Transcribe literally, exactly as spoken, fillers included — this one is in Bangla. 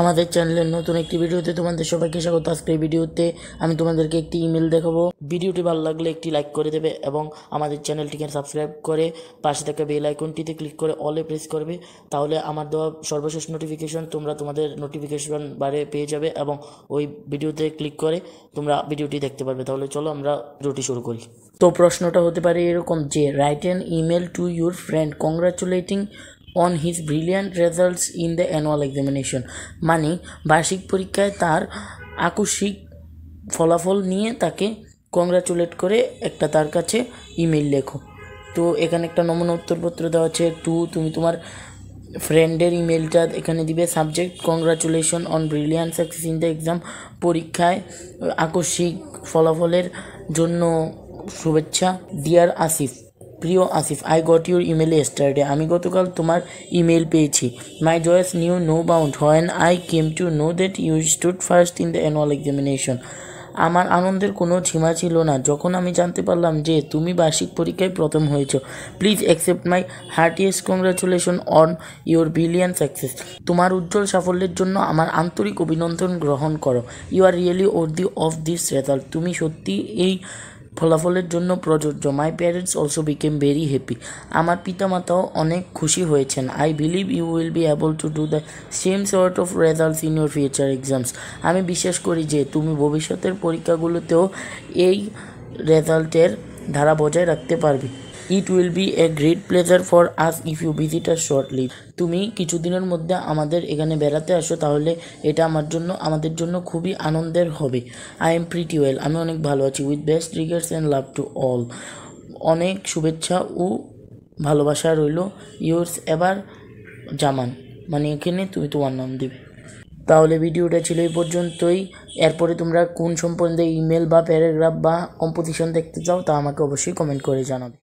আমাদের চ্যানেলের নতুন একটি ভিডিওতে তোমাদের সবাইকে স্বাগত। আজকের ভিডিওতে আমি তোমাদেরকে একটি ইমেল দেখাবো। ভিডিওটি ভালো লাগলে একটি লাইক করে দেবে এবং আমাদের চ্যানেলটিকে সাবস্ক্রাইব করে পাশে থাকা বেল আইকনটিতে ক্লিক করে অলে প্রেস করবে। তাহলে আমার দেওয়া সর্বশেষ নোটিফিকেশন তোমরা তোমাদের নোটিফিকেশন বারে পেয়ে যাবে এবং ওই ভিডিওতে ক্লিক করে তোমরা ভিডিওটি দেখতে পারবে। তাহলে চলো আমরা ভিডিওটি শুরু করি। তো প্রশ্নটা হতে পারে এরকম যে, write an email to your friend congratulating on his brilliant results in the annual examination. মানে বার্ষিক পরীক্ষায় তার আকস্মিক ফলাফল নিয়ে তাকে কংগ্রাচুলেট করে একটা তার কাছে ইমেল লেখো। তো এখানে একটা নমুনা উত্তরপত্র দেওয়া আছে। টু তুমি তোমার ফ্রেন্ডের ইমেলটা এখানে দিবে। Subject congratulation on brilliant success in the exam. পরীক্ষায় আকস্মিক ফলাফলের জন্য শুভেচ্ছা। ডিয়ার আসিফ, প্রিয় Asif, I got your email yesterday. আমি গতকাল তোমার ইমেল পেয়েছি। My joys knew no bound when I came to know that you stood first in the annual examination. আমার আনন্দের কোনো সীমা ছিল না যখন আমি জানতে পারলাম যে তুমি বার্ষিক পরীক্ষায় প্রথম হয়েছ। Please accept my heartiest congratulation on your brilliant success. তোমার উজ্জ্বল সাফল্যের জন্য আমার আন্তরিক অভিনন্দন গ্রহণ করো। You are really worthy of this result. তুমি সত্যি এই ফলাফলের জন্য প্রযোজ্য। My parents also became very happy. আমার পিতামাতাও অনেক খুশি হয়েছেন। I believe you will be able to do the same sort of results in your future exams. আমি বিশ্বাস করি যে তুমি ভবিষ্যতের পরীক্ষাগুলোতেও এই রেজাল্টের ধারা বজায় রাখতে পারবে। It will be a great pleasure for us if you visit us shortly. তুমি কিছুদিনের মধ্যে আমাদের এখানে বেড়াতে আসো, তাহলে এটা আমার জন্য আমাদের জন্য খুবই আনন্দের হবে। I am pretty well. আমি অনেক ভালো আছি। With best regards and love to all. অনেক শুভেচ্ছা ও ভালোবাসা রইল। Yours ever Zaman. মানে এখানে তুমি তোমার নাম দেবে। তাহলে ভিডিওটা ছিল এই পর্যন্তই। এরপরে তোমরা কোন সম্বন্ধে ইমেল বা প্যারাগ্রাফ বা কম্পোজিশন দেখতে চাও তা আমাকে অবশ্যই কমেন্ট করে জানাবে।